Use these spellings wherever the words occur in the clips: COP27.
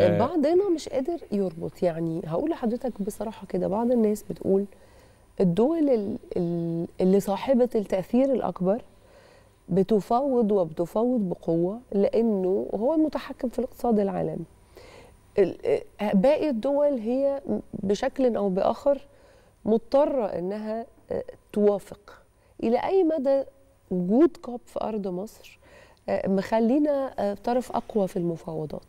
بعضنا مش قادر يربط. يعني هقول لحضرتك بصراحه كده، بعض الناس بتقول الدول اللي صاحبه التاثير الاكبر بتفاوض وبتفاوض بقوه لانه هو المتحكم في الاقتصاد العالمي، باقي الدول هي بشكل او باخر مضطره انها توافق. الى اي مدى وجود كوب في ارض مصر مخلينا طرف اقوى في المفاوضات؟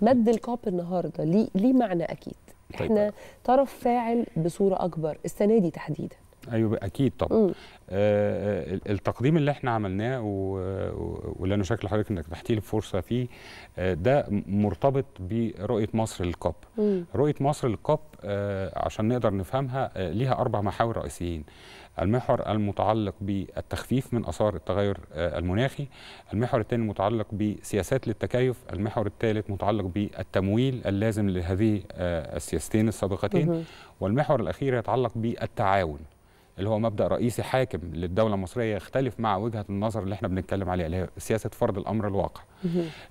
مد الكوب النهارده ليه معنى اكيد. طيب. احنا طرف فاعل بصوره اكبر السنه دي تحديدا. ايوه اكيد طبعا. التقديم اللي احنا عملناه ولانه شكل حضرتك انك تحتي لي فرصه فيه، ده مرتبط برؤيه مصر للكوب. رؤيه مصر للكوب عشان نقدر نفهمها ليها 4 محاور رئيسيين: المحور المتعلق بالتخفيف من آثار التغير المناخي، المحور الثاني متعلق بسياسات للتكيف، المحور الثالث متعلق بالتمويل اللازم لهذه السياستين السابقتين، والمحور الأخير يتعلق بالتعاون اللي هو مبدأ رئيسي حاكم للدولة المصرية يختلف مع وجهة النظر اللي احنا بنتكلم عليها اللي هي سياسة فرض الأمر الواقع.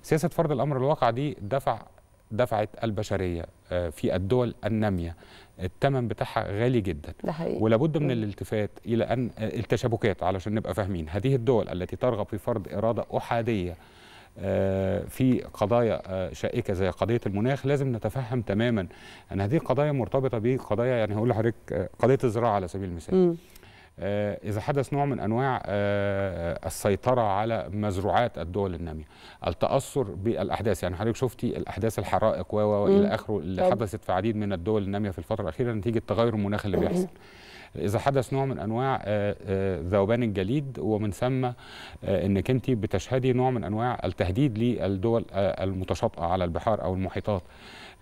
سياسة فرض الأمر الواقع دي دفعت البشرية في الدول النامية، الثمن بتاعها غالي جدا، ولابد من الالتفات إلى أن التشابكات علشان نبقى فاهمين. هذه الدول التي ترغب في فرض إرادة أحادية في قضايا شائكة زي قضية المناخ، لازم نتفهم تماما أن هذه القضايا مرتبطة بقضايا، يعني هقول لحضرتك قضية الزراعة على سبيل المثال. إذا حدث نوع من أنواع السيطرة على مزروعات الدول النامية، التأثر بالأحداث، يعني حضرتك شفتي الأحداث الحرائق وإلى آخره اللي حدثت في عديد من الدول النامية في الفترة الأخيرة نتيجة التغير المناخي اللي بيحصل. إذا حدث نوع من أنواع ذوبان الجليد، ومن ثم إنك أنت بتشهدي نوع من أنواع التهديد للدول المتشاطئة على البحار أو المحيطات،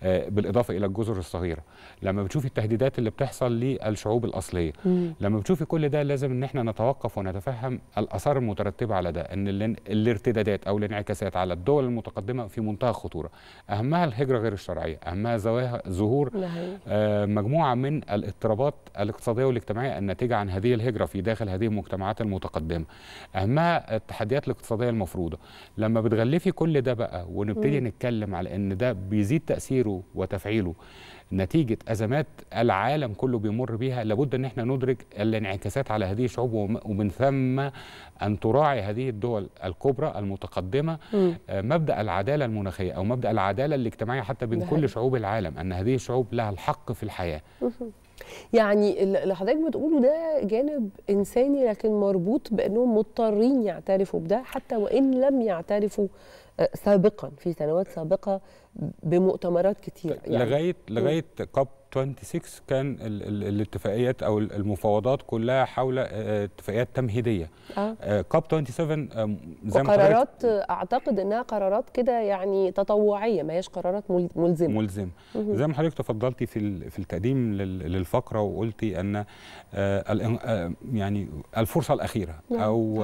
بالإضافة إلى الجزر الصغيرة. لما بتشوفي التهديدات اللي بتحصل للشعوب الأصلية، لما بتشوفي كل ده لازم إن إحنا نتوقف ونتفهم الآثار المترتبة على ده، إن الارتدادات أو الانعكاسات على الدول المتقدمة في منتهى الخطورة. أهمها الهجرة غير الشرعية، أهمها ظهور مجموعة من الاضطرابات الاقتصادية والاجتماعية الناتجة عن هذه الهجرة في داخل هذه المجتمعات المتقدمة، أهمها التحديات الاقتصادية المفروضة. لما بتغلفي كل ده بقى ونبتدي نتكلم على إن ده بيزيد تأثير وتفعيله نتيجة أزمات العالم كله بيمر بيها، لابد أن احنا ندرك الانعكاسات على هذه الشعوب، ومن ثم أن تراعي هذه الدول الكبرى المتقدمة مبدأ العدالة المناخية أو مبدأ العدالة الاجتماعية حتى بين كل شعوب العالم، أن هذه الشعوب لها الحق في الحياة. يعني اللي حضرتك بتقوله ده جانب إنساني، لكن مربوط بأنهم مضطرين يعترفوا بده حتى وإن لم يعترفوا سابقا في سنوات سابقة بمؤتمرات كتير. يعني لغاية كوب 26 كان الاتفاقيات أو المفاوضات كلها حول اتفاقيات تمهيدية. كوب 27 زي ما قرارات، أعتقد أنها قرارات كده يعني تطوعية، ما هيش قرارات ملزمة. زي ما حضرتك تفضلتي في التقديم للفقرة وقلتي أن يعني الفرصة الأخيرة أو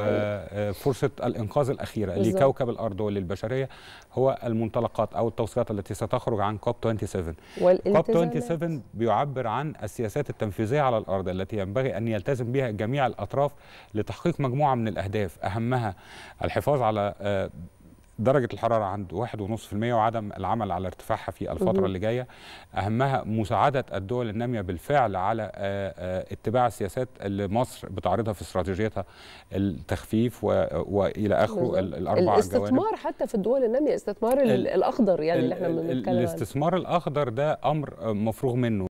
فرصة الإنقاذ الأخيرة لكوكب الأرض وللبشرية هو المنطلقات أو التوصيات التي ستخرج عن كوب 27. كوب 27 بيعبر عن السياسات التنفيذية على الأرض التي ينبغي أن يلتزم بها جميع الأطراف لتحقيق مجموعة من الأهداف، أهمها الحفاظ على درجة الحرارة عند 1.5 درجة وعدم العمل على ارتفاعها في الفترة اللي جاية، أهمها مساعدة الدول النامية بالفعل على اتباع السياسات اللي مصر بتعرضها في استراتيجيتها، التخفيف وإلى آخره ال4 الاستثمار الجوانب. حتى في الدول النامية استثمار الأخضر، يعني اللي احنا بنتكلم عنه. الاستثمار الأخضر ده أمر مفروغ منه.